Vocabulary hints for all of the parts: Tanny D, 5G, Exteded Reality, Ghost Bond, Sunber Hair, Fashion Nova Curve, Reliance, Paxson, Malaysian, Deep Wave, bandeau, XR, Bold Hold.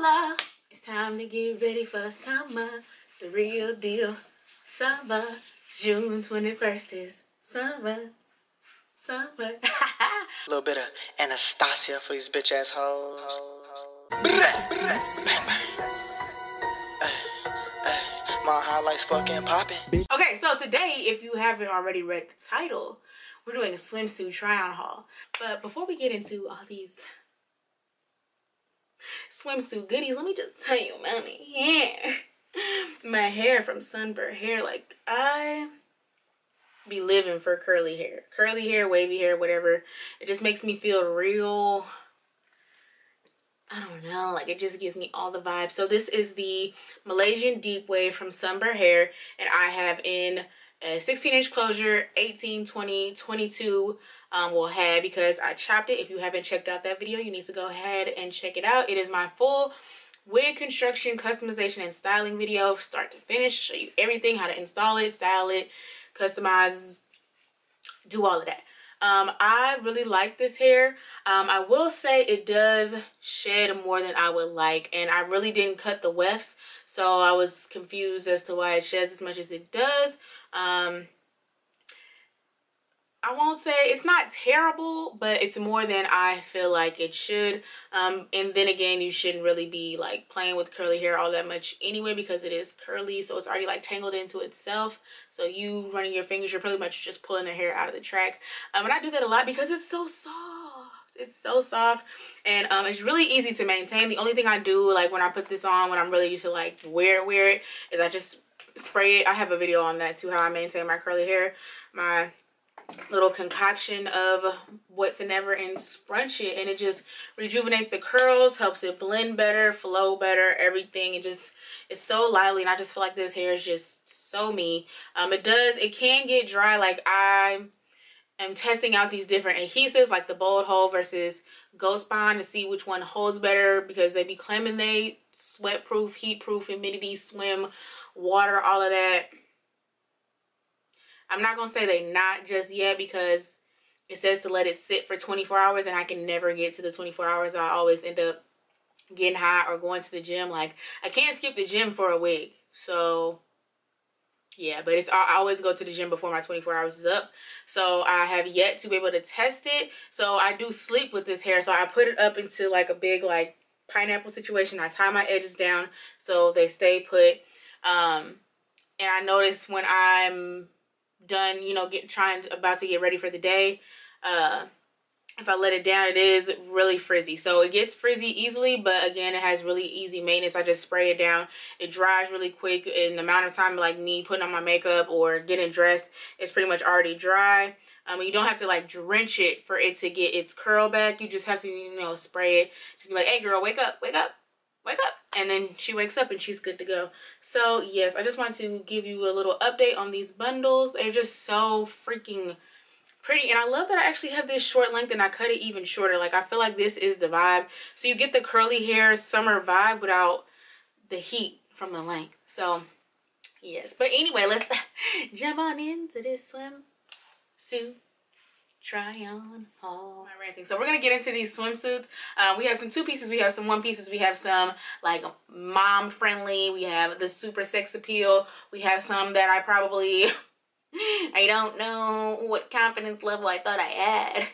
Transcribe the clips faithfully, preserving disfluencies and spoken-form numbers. hola. It's time to get ready for summer, the real deal. Summer, June twenty-first is summer, summer. A little bit of Anastasia for these bitch ass hoes. My highlights fucking popping. Okay, so today, if you haven't already read the title, we're doing a swimsuit try-on haul. But before we get into all these swimsuit goodies, let me just tell you about my hair. My hair from Sunber Hair. Like, I be living for curly hair. Curly hair, wavy hair, whatever. It just makes me feel real, I don't know, like it just gives me all the vibes. So this is the Malaysian Deep Wave from Sunber Hair, and I have in a sixteen inch closure, eighteen, twenty, twenty-two, um, will have, because I chopped it. If you haven't checked out that video, you need to go ahead and check it out. It is my full wig construction, customization, and styling video, start to finish. Show you everything, how to install it, style it, customize, do all of that. Um, I really like this hair. Um, I will say it does shed more than I would like, and I really didn't cut the wefts, so I was confused as to why it sheds as much as it does. Um, I won't say it's not terrible, but it's more than I feel like it should. Um, and then again, you shouldn't really be like playing with curly hair all that much anyway, because it is curly, so it's already like tangled into itself. So you running your fingers, you're pretty much just pulling the hair out of the track. Um, and I do that a lot because it's so soft. It's so soft, and um, it's really easy to maintain. The only thing I do, like when I put this on, when I'm really used to like wear it, wear it, is I just spray it. I have a video on that too, how I maintain my curly hair. My little concoction of what's in ever and scrunch it, and it just rejuvenates the curls, helps it blend better, flow better, everything. It just, it's so lively, and I just feel like this hair is just so me. Um it does, it can get dry. Like, I am testing out these different adhesives, like the Bold Hold versus Ghost Bond, to see which one holds better, because they be claiming they sweat proof, heat proof, humidity, swim, water, all of that. I'm not gonna say they not just yet, because it says to let it sit for twenty-four hours, and I can never get to the twenty-four hours. I always end up getting hot or going to the gym. Like, I can't skip the gym for a wig. So yeah, but it's, I always go to the gym before my twenty-four hours is up. So I have yet to be able to test it. So I do sleep with this hair. So I put it up into like a big like pineapple situation. I tie my edges down so they stay put. Um, and I notice when I'm done, you know, get trying about to get ready for the day, uh if I let it down, it is really frizzy. So it gets frizzy easily, but again, it has really easy maintenance. I just spray it down, it dries really quick. In the amount of time, like me putting on my makeup or getting dressed, it's pretty much already dry. Um you don't have to like drench it for it to get its curl back. You just have to, you know, spray it, just be like, hey girl, wake up, wake up, wake up, and then she wakes up and she's good to go. So yes, I just wanted to give you a little update on these bundles. They're just so freaking pretty, and I love that I actually have this short length and I cut it even shorter. Like, I feel like this is the vibe. So you get the curly hair summer vibe without the heat from the length. So yes, but anyway, let's jump on into this swimsuit try on haul. My ranting. So we're gonna get into these swimsuits. Uh, we have some two pieces, we have some one pieces, we have some like mom friendly, we have the super sex appeal, we have some that I probably I don't know what confidence level I thought I had.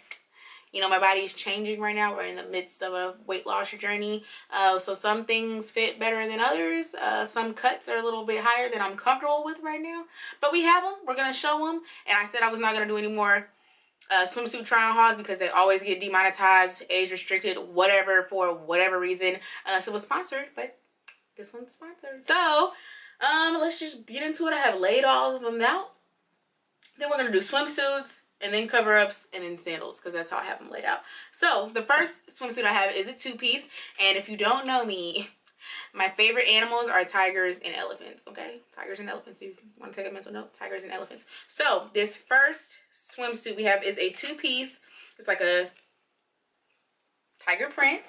You know, my body is changing right now. We're in the midst of a weight loss journey. Uh, so some things fit better than others. Uh, some cuts are a little bit higher than I'm comfortable with right now. But we have them. We're gonna show them. And I said I was not gonna do any more Uh, swimsuit try on hauls because they always get demonetized, age restricted, whatever, for whatever reason. Uh, so it was sponsored, but this one's sponsored. So um, let's just get into it. I have laid all of them out. Then we're going to do swimsuits, and then cover-ups, and then sandals, because that's how I have them laid out. So the first swimsuit I have is a two-piece, and if you don't know me, my favorite animals are tigers and elephants, okay? Tigers and elephants. If you want to take a mental note, tigers and elephants. So this first swimsuit we have is a two-piece. It's like a tiger print,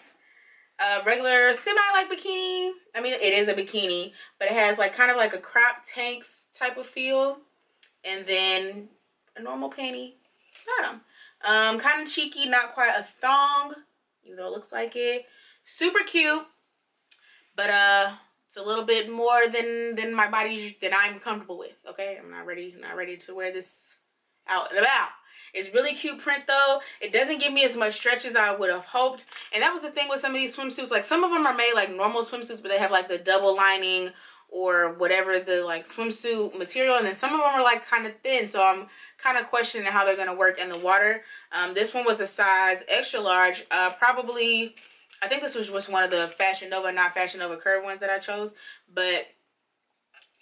a regular semi-like bikini. I mean, it is a bikini, but it has like kind of like a crop tanks type of feel, and then a normal panty bottom. Um, kind of cheeky, not quite a thong, even though it looks like it. Super cute. but uh it's a little bit more than than my body that I'm comfortable with. Okay, I'm not ready not ready to wear this out and about. It's really cute print though. It doesn't give me as much stretch as I would have hoped. And that was the thing with some of these swimsuits. Like some of them are made like normal swimsuits, but they have like the double lining or whatever the like swimsuit material. And then some of them are like kind of thin. So I'm kind of questioning how they're going to work in the water. Um, this one was a size extra large. Uh, probably, I think this was just one of the Fashion Nova, not Fashion Nova Curve ones that I chose. But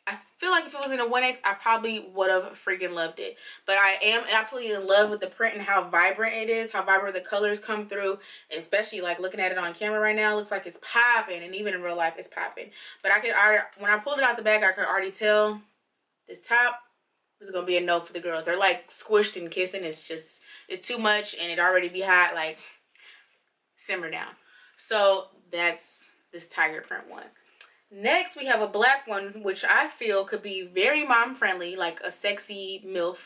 I feel like if it was in a one X, I probably would have freaking loved it. But I am absolutely in love with the print and how vibrant it is, how vibrant the colors come through, especially like looking at it on camera right now. It looks like it's popping, and even in real life, it's popping. But I could already, when I pulled it out the bag, I could already tell this top was gonna be a no for the girls. They're like squished and kissing. It's just, it's too much, and it already be hot. Like, simmer down. So that's this tiger print one. Next, we have a black one, which I feel could be very mom-friendly, like a sexy MILF,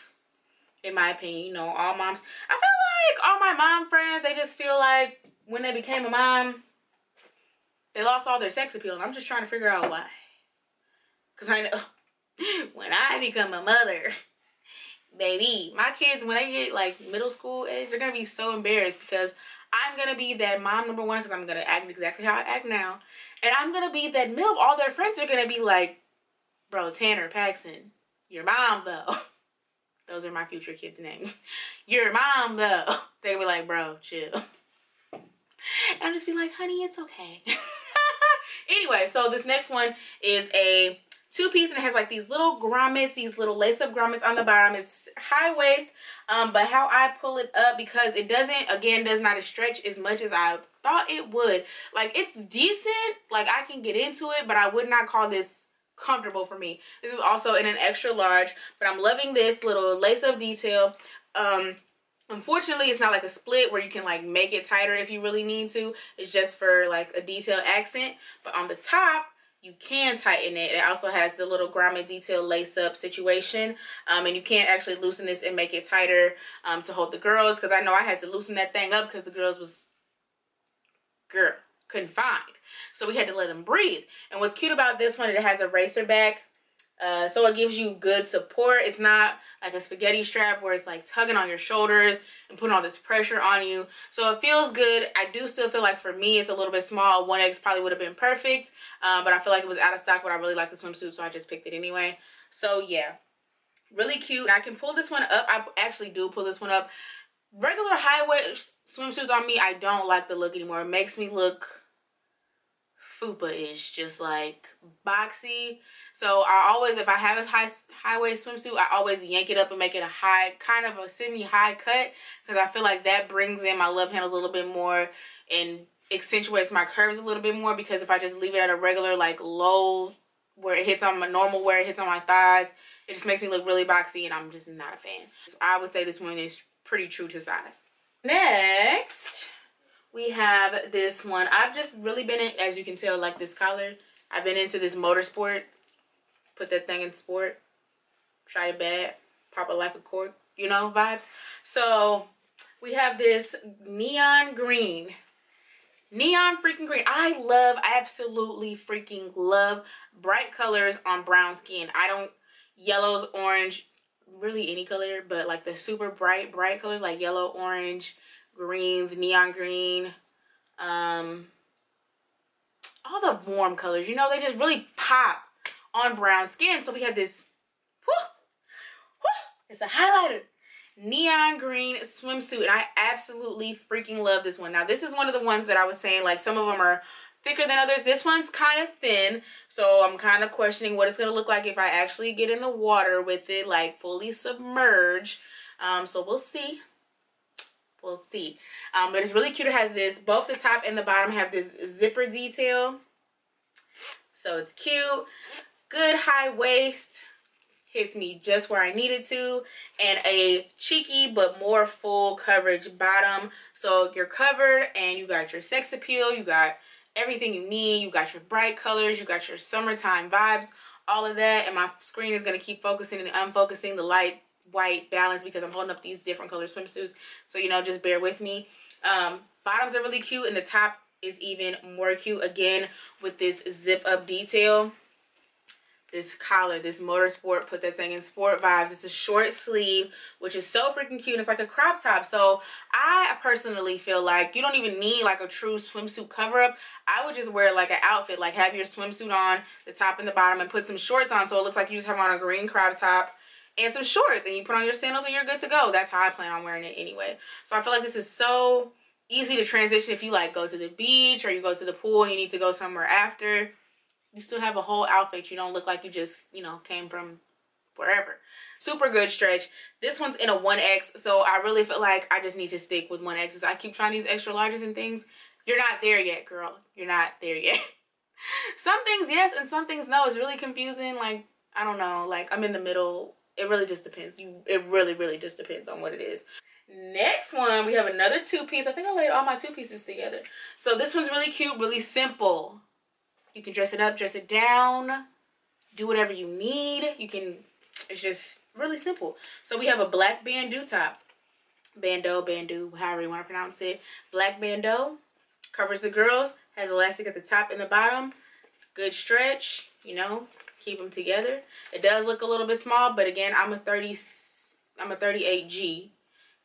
in my opinion. You know, all moms. I feel like all my mom friends, they just feel like when they became a mom, they lost all their sex appeal. And I'm just trying to figure out why. Because I know when I become a mother, baby, my kids, when they get, like, middle school age, they're going to be so embarrassed because I'm going to be that mom number one because I'm going to act exactly how I act now. And I'm going to be that MILF. All their friends are going to be like, bro, Tanner, Paxson, your mom, though. Those are my future kids' names. Your mom, though. They were like, bro, chill. And I'll just be like, honey, it's okay. Anyway, so this next one is a two-piece, and it has like these little grommets, these little lace-up grommets on the bottom. It's high waist, um, but how I pull it up, because it doesn't, again, does not stretch as much as I thought it would. Like, it's decent. Like, I can get into it, but I would not call this comfortable for me. This is also in an extra large, but I'm loving this little lace-up detail. Um, unfortunately, it's not like a split where you can like make it tighter if you really need to. It's just for like a detail accent, but on the top, you can tighten it. It also has the little grommet detail lace-up situation, um, and you can't actually loosen this and make it tighter um, to hold the girls, because I know I had to loosen that thing up because the girls was, girl, confined. So we had to let them breathe. And what's cute about this one, it has a racer back, uh, so it gives you good support. It's not like a spaghetti strap where it's like tugging on your shoulders and putting all this pressure on you. So it feels good. I do still feel like for me it's a little bit small. one X probably would have been perfect, um, but I feel like it was out of stock, but I really like the swimsuit, so I just picked it anyway. So yeah, really cute. I can pull this one up. I actually do pull this one up. Regular high waist swimsuits on me, I don't like the look anymore. It makes me look fupa-ish, just like boxy. So I always, if I have a high high waist swimsuit, I always yank it up and make it a high, kind of a semi high cut, because I feel like that brings in my love handles a little bit more and accentuates my curves a little bit more. Because if I just leave it at a regular like low where it hits on my normal, where it hits on my thighs, it just makes me look really boxy, and I'm just not a fan. So I would say this one is pretty true to size. Next, we have this one. I've just really been in, as you can tell, like this collar. I've been into this motorsport. Put that thing in sport. Try it bad. Pop it like a cork. You know, vibes. So we have this neon green. Neon freaking green. I love, I absolutely freaking love bright colors on brown skin. I don't, yellows, orange, really any color, but like the super bright, bright colors like yellow, orange, greens, neon green, um, all the warm colors, you know, they just really pop on brown skin. So we have this, whoo, whoo, it's a highlighter, neon green swimsuit, and I absolutely freaking love this one. Now, this is one of the ones that I was saying, like, some of them are thicker than others. This one's kind of thin, so I'm kind of questioning what it's going to look like if I actually get in the water with it, like, fully submerged. Um, so we'll see. We'll see. Um, but it's really cute. It has this, both the top and the bottom have this zipper detail. So it's cute. Good high waist. Hits me just where I need it to. And a cheeky but more full coverage bottom. So you're covered and you got your sex appeal. You got everything you need. You got your bright colors. You got your summertime vibes. All of that. And my screen is going to keep focusing and unfocusing the light white balance because I'm holding up these different color swimsuits, so you know, just bear with me. Um bottoms are really cute, and the top is even more cute again with this zip up detail. This collar, this motorsport, put that thing in sport vibes. It's a short sleeve, which is so freaking cute. It's like a crop top. So I personally feel like you don't even need like a true swimsuit cover up. I would just wear like an outfit, like have your swimsuit on, the top and the bottom, and put some shorts on. So it looks like you just have on a green crop top and some shorts, and you put on your sandals and you're good to go. That's how I plan on wearing it anyway. So I feel like this is so easy to transition if you like go to the beach or you go to the pool and you need to go somewhere after. You still have a whole outfit. You don't look like you just, you know, came from wherever. Super good stretch. This one's in a one X, so I really feel like I just need to stick with one X's. I keep trying these extra larges and things. You're not there yet, girl. You're not there yet. Some things yes and some things no. It's really confusing. Like, I don't know. Like, I'm in the middle. It really just depends. You, It really, really just depends on what it is. Next one, we have another two-piece. I think I laid all my two-pieces together. So this one's really cute, really simple. You can dress it up, dress it down, do whatever you need. You can, it's just really simple. So we have a black bandeau top. Bandeau, bandeau, however you want to pronounce it. Black bandeau, covers the girls, has elastic at the top and the bottom. Good stretch, you know, keep them together. It does look a little bit small, but again, I'm a thirty, I'm a thirty-eight G.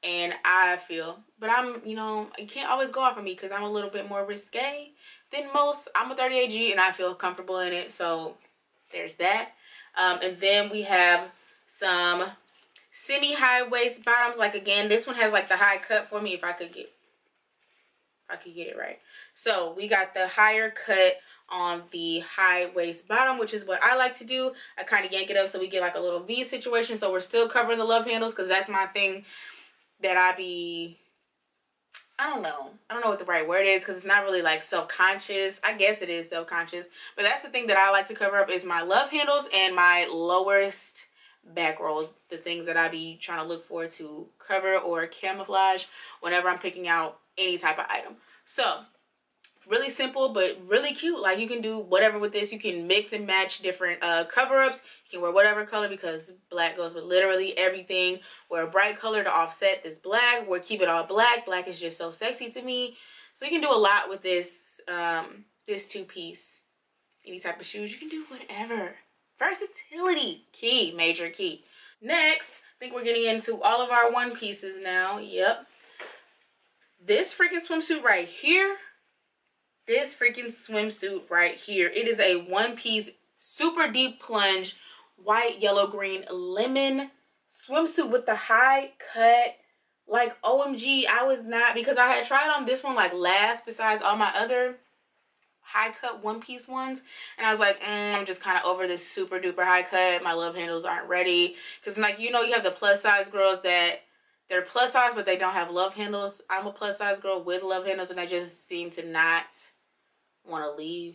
And I feel, but I'm, you know, you can't always go off of me because I'm a little bit more risque than most. I'm a thirty-eight G and I feel comfortable in it. So there's that. Um, and then we have some semi-high waist bottoms. Like, again, this one has like the high cut for me if I could get, if I could get it right. So we got the higher cut on the high waist bottom, which is what I like to do. I kind of yank it up so we get like a little V situation. So we're still covering the love handles because that's my thing. That I be, I don't know. I don't know what the right word is because it's not really like self-conscious. I guess it is self-conscious. But that's the thing that I like to cover up is my love handles and my lowest back rolls. The things that I be trying to look for to cover or camouflage whenever I'm picking out any type of item. So really simple but really cute. Like, you can do whatever with this. You can mix and match different uh cover-ups. You can wear whatever color because black goes with literally everything. Wear a bright color to offset this black. Wear, keep it all black. Black is just so sexy to me. So you can do a lot with this um this two-piece. Any type of shoes, you can do whatever. Versatility, key, major key. Next, I think we're getting into all of our one pieces now. Yep, this freaking swimsuit right here. This freaking swimsuit right here. It is a one-piece, super deep plunge, white, yellow, green, lemon swimsuit with the high cut. Like, O M G, I was not, because I had tried on this one like last besides all my other high cut one-piece ones. And I was like, mm, I'm just kind of over this super duper high cut. My love handles aren't ready. Because, like, you know, you have the plus size girls that... They're plus size, but they don't have love handles. I'm a plus size girl with love handles, and I just seem to not want to leave.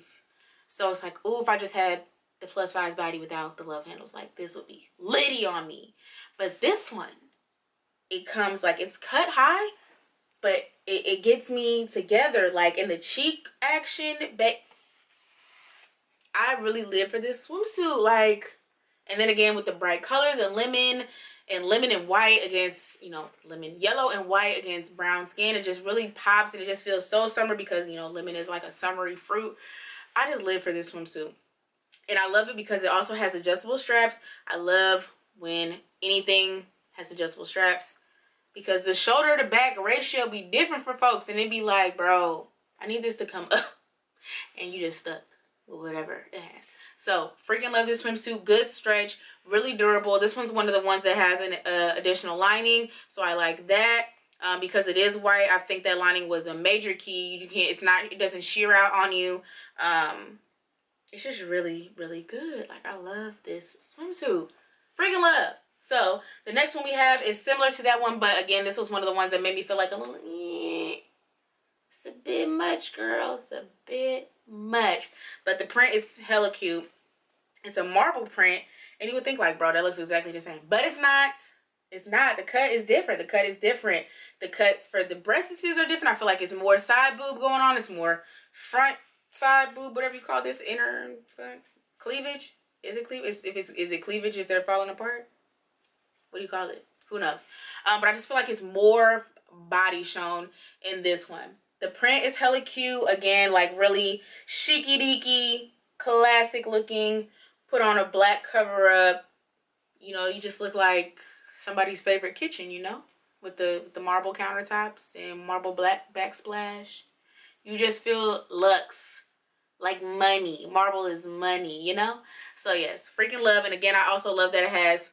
So it's like, ooh, if I just had the plus size body without the love handles, like, this would be litty on me. But this one, it comes, like, it's cut high, but it, it gets me together. Like, in the cheek action, but I really live for this swimsuit. Like, and then again, with the bright colors and lemon, and lemon and white against, you know, lemon yellow and white against brown skin. It just really pops and it just feels so summer because, you know, lemon is like a summery fruit. I just live for this swimsuit. And I love it because it also has adjustable straps. I love when anything has adjustable straps because the shoulder to back ratio be different for folks. And it be like, bro, I need this to come up. And you just stuck with whatever it has. So freaking love this swimsuit. Good stretch, really durable. This one's one of the ones that has an uh, additional lining, so I like that. Um, because it is white, I think that lining was a major key. You can't, it's not, it doesn't sheer out on you. Um, it's just really, really good. Like, I love this swimsuit. Freaking love. So the next one we have is similar to that one, but again, this was one of the ones that made me feel like a little, eh, it's a bit much, girl. It's a bit much, but the print is hella cute. It's a marble print, and you would think, like, bro, that looks exactly the same, but it's not. It's not. The cut is different. The cut is different. The cuts for the breasts are different. I feel like it's more side boob going on. It's more front side boob, whatever you call this inner front cleavage. Is it cleavage? If it's, is it cleavage if they're falling apart? What do you call it? Who knows? Um, but I just feel like it's more body shown in this one. The print is hella cute. Again, like really chic-y-deaky, classic looking. Put on a black cover up. You know, you just look like somebody's favorite kitchen, you know? With the, with the marble countertops and marble black backsplash. You just feel luxe. Like money. Marble is money, you know? So yes, freaking love. And again, I also love that it has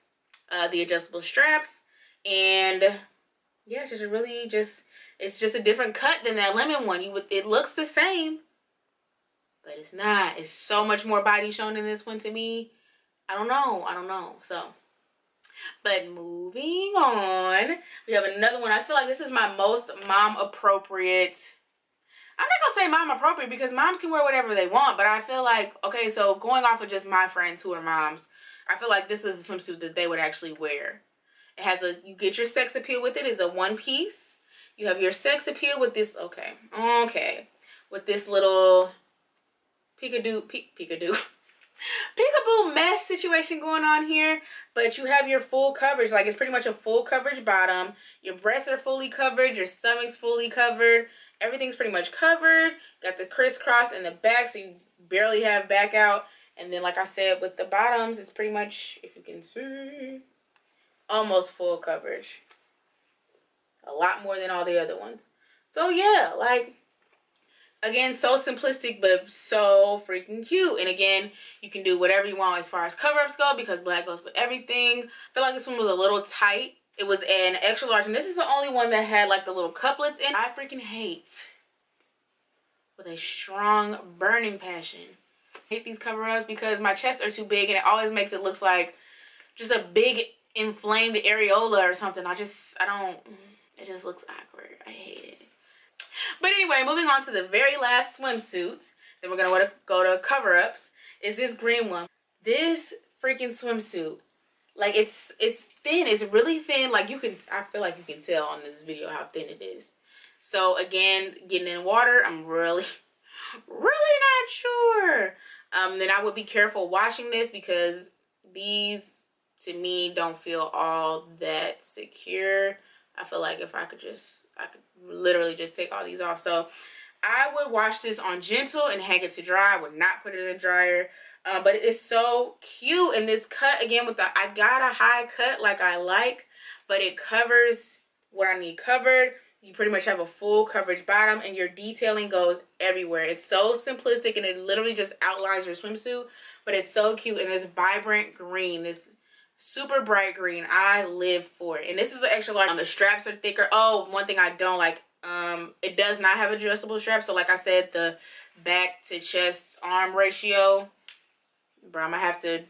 uh, the adjustable straps. And yeah, it's just really just... It's just a different cut than that lemon one. You would, it looks the same, but it's not. It's so much more body shown in this one to me. I don't know. I don't know. So, but moving on, we have another one. I feel like this is my most mom appropriate. I'm not gonna say mom appropriate because moms can wear whatever they want, but I feel like, okay, so going off of just my friends who are moms, I feel like this is a swimsuit that they would actually wear. It has a, you get your sex appeal with it. It's a one piece. You have your sex appeal with this, okay, okay, with this little peekadoo, pe peekadoo, peekaboo mesh situation going on here. But you have your full coverage, like it's pretty much a full coverage bottom. Your breasts are fully covered, your stomach's fully covered, everything's pretty much covered. Got the crisscross in the back, so you barely have back out. And then, like I said, with the bottoms, it's pretty much, if you can see, almost full coverage. A lot more than all the other ones. So yeah, like, again, so simplistic, but so freaking cute. And again, you can do whatever you want as far as cover-ups go because black goes with everything. I feel like this one was a little tight. It was an extra large, and this is the only one that had like the little couplets in. I freaking hate, with a strong burning passion, I hate these cover-ups because my chests are too big and it always makes it look like just a big inflamed areola or something. I just, I don't... It just looks awkward. I hate it. But anyway, moving on to the very last swimsuit. Then we're going to go to cover-ups. Is this green one. This freaking swimsuit. Like, it's it's thin. It's really thin. Like, you can... I feel like you can tell on this video how thin it is. So, again, getting in water, I'm really, really not sure. Um, then I would be careful washing this because these, to me, don't feel all that secure. I feel like if I could just, I could literally just take all these off. So I would wash this on gentle and hang it to dry. I would not put it in the dryer. Uh, but it is so cute. And this cut, again, with the, I got a high cut like I like, but it covers what I need covered. You pretty much have a full coverage bottom and your detailing goes everywhere. It's so simplistic and it literally just outlines your swimsuit, but it's so cute. And this vibrant green, this super bright green, I live for it. And this is an extra large. Um, the straps are thicker. Oh, one thing I don't like, um it does not have adjustable straps. So like I said, the back to chest arm ratio, bro, I'm gonna have to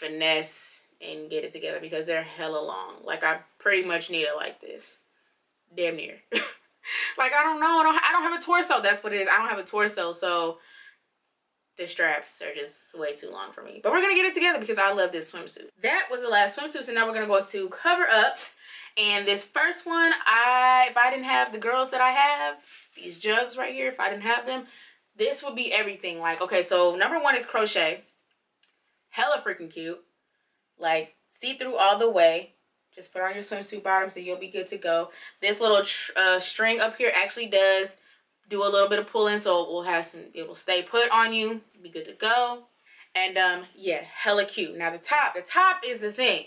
finesse and get it together because they're hella long. Like, I pretty much need it like this, damn near. Like, I don't know, I don't, I don't have a torso. That's what it is. I don't have a torso, so the straps are just way too long for me. But we're gonna get it together because I love this swimsuit. That was the last swimsuit, so now we're gonna go to cover-ups. And this first one, I if I didn't have the girls that I have, these jugs right here, if I didn't have them, this would be everything. Like, okay, so number one is crochet. Hella freaking cute. Like, see-through all the way. Just put on your swimsuit bottoms and you'll be good to go. This little uh, string up here actually does do a little bit of pulling, so it will have some, it will stay put on you, be good to go. And um, yeah, hella cute. Now the top, the top is the thing.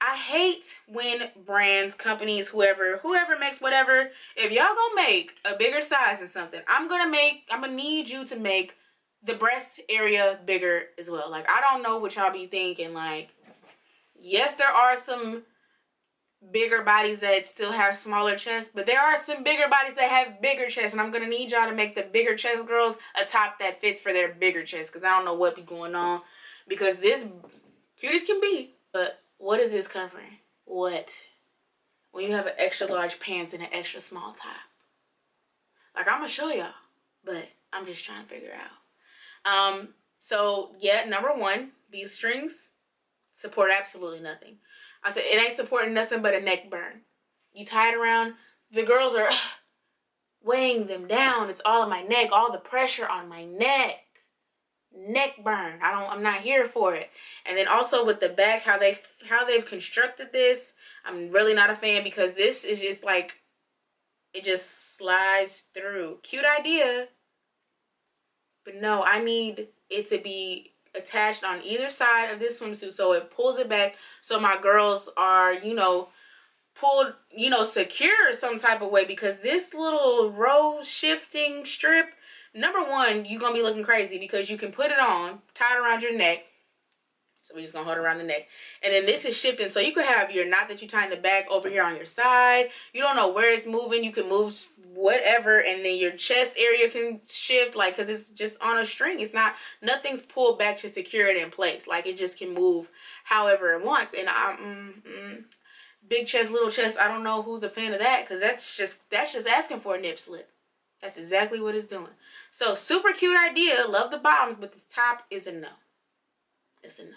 I hate when brands, companies, whoever, whoever makes whatever, if y'all gonna make a bigger size than something, I'm gonna make, I'm gonna need you to make the breast area bigger as well. Like, I don't know what y'all be thinking. Like, yes, there are some bigger bodies that still have smaller chests, but there are some bigger bodies that have bigger chests, and I'm gonna need y'all to make the bigger chest girls a top that fits for their bigger chest, because I don't know what be going on. Because this cute as can be, but what is this covering? What when you have an extra large pants and an extra small top? Like, I'm gonna show y'all, but I'm just trying to figure out. Um so yeah, number one, these strings support absolutely nothing. I said, it ain't supporting nothing but a neck burn. You tie it around, the girls are weighing them down. It's all in my neck, all the pressure on my neck. Neck burn. I don't, I'm not here for it. And then also with the back, how they, how they've constructed this, I'm really not a fan because this is just like, it just slides through. Cute idea, but no, I need it to be attached on either side of this swimsuit so it pulls it back, so my girls are, you know, pulled, you know, secure some type of way, because this little row shifting strip, number one, you're gonna be looking crazy because you can put it on, tie it around your neck. So we're just gonna hold it around the neck, and then this is shifting, so you could have your knot that you tie in the back over here on your side. You don't know where it's moving. You can move whatever, and then your chest area can shift, like, because it's just on a string. It's not, nothing's pulled back to secure it in place. Like, it just can move however it wants. And I'm mm, mm, big chest, little chest, I don't know who's a fan of that, because that's just that's just asking for a nip slip. That's exactly what it's doing. So super cute idea, love the bottoms, but this top is a no. It's a no.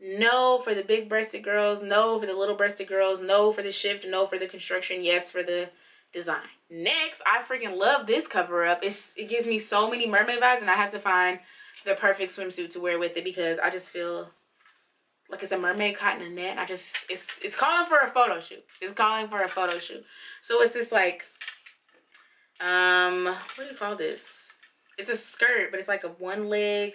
No for the big breasted girls, no for the little breasted girls, no for the shift, no for the construction, yes for the design. Next, I freaking love this cover up. It's, it gives me so many mermaid vibes, and I have to find the perfect swimsuit to wear with it, because I just feel like it's a mermaid caught in a net. I just, it's, it's calling for a photo shoot. It's calling for a photo shoot. So it's this, like, um, what do you call this? It's a skirt, but it's like a one leg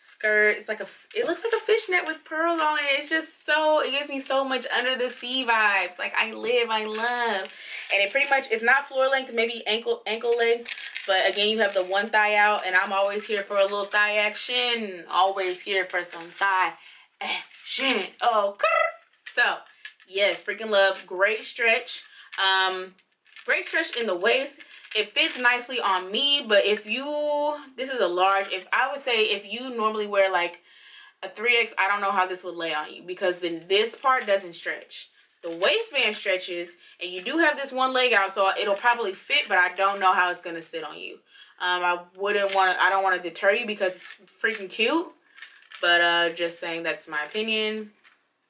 skirt. It's like a, it looks like a fishnet with pearls on it. It's just so, it gives me so much under the sea vibes. Like, I live, I love. And it pretty much, it's not floor length, maybe ankle ankle length, but again, you have the one thigh out, and I'm always here for a little thigh action. Always here for some thigh action. Oh, so yes, freaking love. Great stretch. Um, great stretch in the waist. It fits nicely on me, but if you, this is a large, if I would say if you normally wear like a three X, I don't know how this would lay on you, because then this part doesn't stretch. The waistband stretches, and you do have this one leg out, so it'll probably fit, but I don't know how it's going to sit on you. Um, I wouldn't want to, I don't want to deter you because it's freaking cute, but uh, just saying that's my opinion.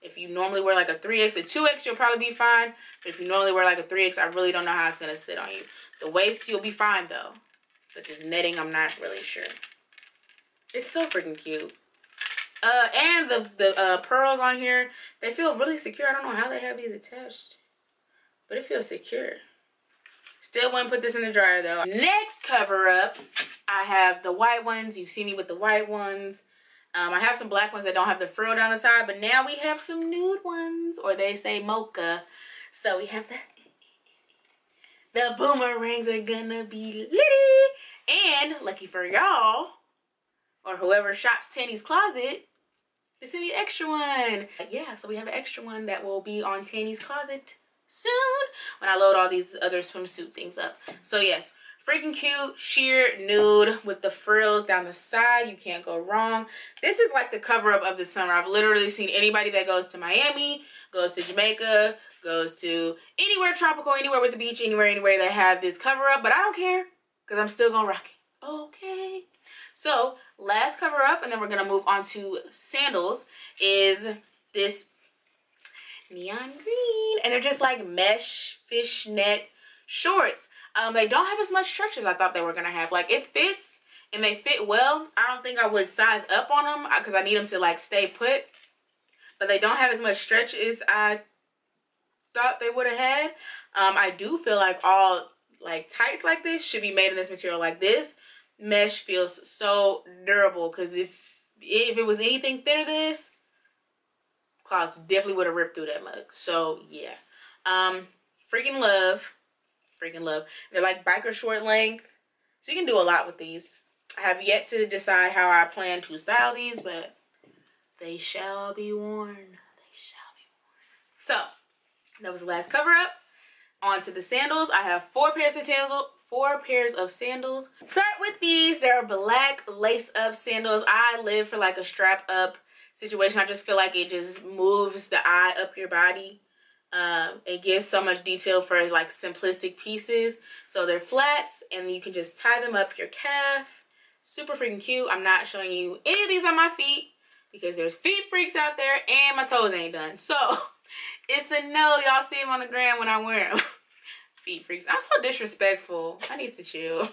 If you normally wear like a three X, a two X, you'll probably be fine, but if you normally wear like a three X, I really don't know how it's going to sit on you. The waist, you'll be fine, though. But this netting, I'm not really sure. It's so freaking cute. Uh, and the, the uh, pearls on here, they feel really secure. I don't know how they have these attached, but it feels secure. Still wouldn't put this in the dryer, though. Next cover-up, I have the white ones. You've seen me with the white ones. Um, I have some black ones that don't have the frill down the side, but now we have some nude ones, or they say mocha. So we have that. The boomerangs are gonna be litty. And lucky for y'all, or whoever shops Tanny's Closet, this will be an extra one. But yeah, so we have an extra one that will be on Tanny's Closet soon when I load all these other swimsuit things up. So yes, freaking cute, sheer nude with the frills down the side. You can't go wrong. This is like the cover up of the summer. I've literally seen anybody that goes to Miami, goes to Jamaica, goes to anywhere tropical, anywhere with the beach, anywhere, anywhere that have this cover up, but I don't care because I'm still gonna rock it. Okay. So last cover up, and then we're gonna move on to sandals, is this neon green, and they're just like mesh fishnet shorts. Um, they don't have as much stretch as I thought they were gonna have. Like, it fits and they fit well. I don't think I would size up on them because I need them to like stay put, but they don't have as much stretch as I thought they would have had. um I do feel like all like tights like this should be made in this material. Like, this mesh feels so durable, because if if it was anything thinner, this cloth definitely would have ripped through that mug. So yeah, um freaking love, freaking love. They're like biker short length, so you can do a lot with these. I have yet to decide how I plan to style these, but they shall be worn. They shall be worn. So that was the last cover up. On to the sandals. I have four pairs of sandals. Four pairs of sandals. Start with these. They're black lace up sandals. I live for like a strap up situation. I just feel like it just moves the eye up your body. Um, it gives so much detail for like simplistic pieces. So they're flats, and you can just tie them up your calf. Super freaking cute. I'm not showing you any of these on my feet because there's feet freaks out there, and my toes ain't done. So it's a no. Y'all see them on the gram when I wear them. Feet freaks. I'm so disrespectful. I need to chill.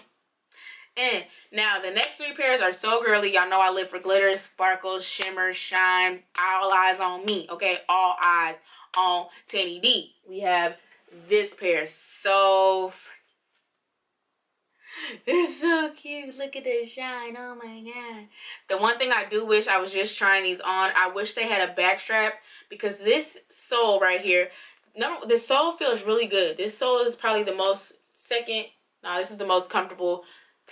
And now the next three pairs are so girly. Y'all know I live for glitter, sparkle, shimmer, shine. All eyes on me. Okay, all eyes on Tanny D. We have This pair is so freaking, they're so cute. Look at the shine. Oh my god. The one thing I do wish, I was just trying these on, I wish they had a back strap, because this sole right here, number, this sole feels really good. This sole is probably the most second. No, this is the most comfortable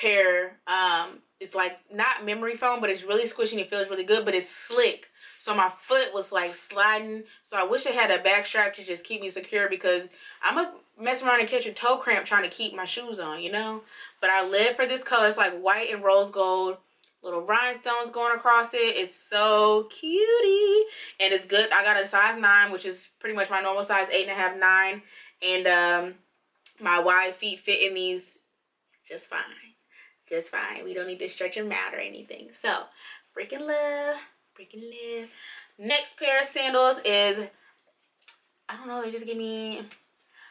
pair. Um, it's like not memory foam, but it's really squishy and it feels really good, but it's slick. So my foot was like sliding. So I wish it had a back strap to just keep me secure, because I'm going to mess around and catch a toe cramp trying to keep my shoes on, you know. But I live for this color. It's like white and rose gold. Little rhinestones going across it. It's so cutie. And it's good. I got a size nine, which is pretty much my normal size, eight and a half, nine. And um, my wide feet fit in these just fine. Just fine. We don't need to stretch them out or anything. So, freaking love. Freaking live. Next pair of sandals is, I don't know, they just give me,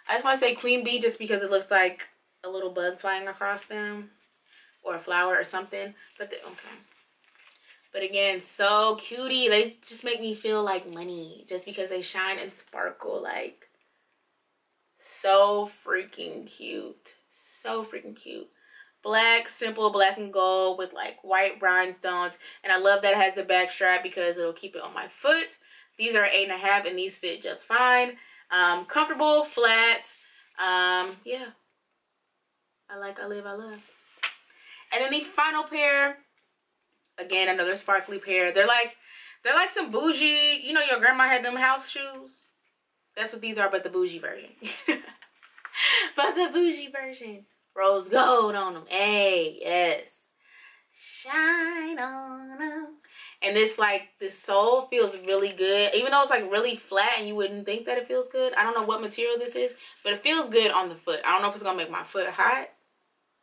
I just want to say Queen Bee just because it looks like a little bug flying across them or a flower or something. But the, okay. But again, so cutie. They just make me feel like money just because they shine and sparkle. Like, so freaking cute. So freaking cute. Black, simple black and gold with like white rhinestones, and I love that it has the back strap because it'll keep it on my foot. These are eight and a half and these fit just fine. Um comfortable, flat. Um yeah, I like, I live, I love. And then the final pair, again, another sparkly pair. They're like, they're like some bougie, you know, your grandma had them house shoes. That's what these are, but the bougie version. But the bougie version. Rose gold on them. Hey, yes. Shine on them. And this, like, this sole feels really good. Even though it's, like, really flat and you wouldn't think that it feels good. I don't know what material this is, but it feels good on the foot. I don't know if it's going to make my foot hot.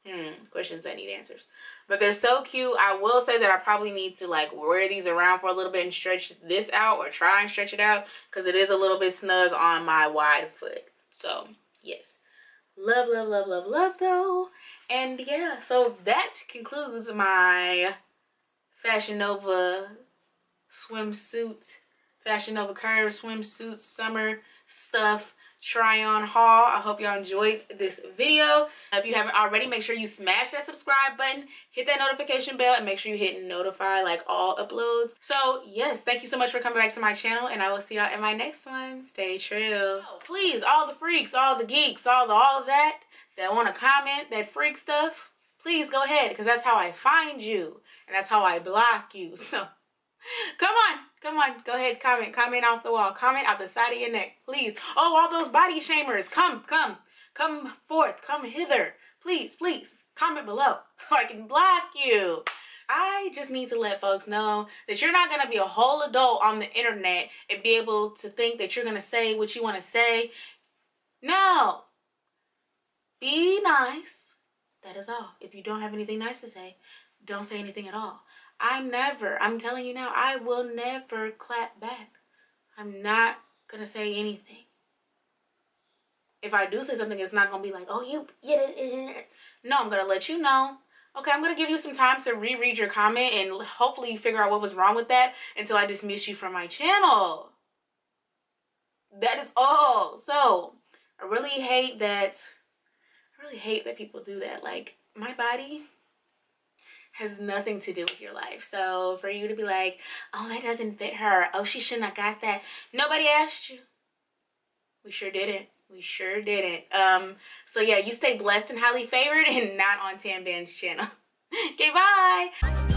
Hmm. Questions that need answers. But they're so cute. I will say that I probably need to, like, wear these around for a little bit and stretch this out, or try and stretch it out, because it is a little bit snug on my wide foot. So, yes. Love, love, love, love, love, though. And yeah, so that concludes my Fashion Nova swimsuit, Fashion Nova Curve swimsuit summer stuff try on haul. I hope y'all enjoyed this video. If you haven't already, make sure you smash that subscribe button, hit that notification bell, and make sure you hit notify like all uploads. So yes, thank you so much for coming back to my channel, and I will see y'all in my next one. Stay true. Oh, please, all the freaks, all the geeks, all the all of that that want to comment that freak stuff, please go ahead, because that's how I find you and that's how I block you. So come on, come on, go ahead, comment, comment off the wall, comment out the side of your neck, please. Oh, all those body shamers, come, come, come forth, come hither, please, please, comment below so I can block you. I just need to let folks know that you're not going to be a whole adult on the internet and be able to think that you're going to say what you want to say. No, be nice, that is all. If you don't have anything nice to say, don't say anything at all. I'm never, I'm telling you now, I will never clap back. I'm not going to say anything. If I do say something, it's not going to be like, oh, you, yeah. No, I'm going to let you know. Okay, I'm going to give you some time to reread your comment and hopefully you figure out what was wrong with that until I dismiss you from my channel. That is all. So, I really hate that, I really hate that people do that. Like, my body has nothing to do with your life. So for you to be like, oh, that doesn't fit her, oh, she shouldn't have got that, nobody asked you. We sure didn't. We sure didn't. Um, so yeah, you stay blessed and highly favored, and not on Tan Van's channel. Okay, bye.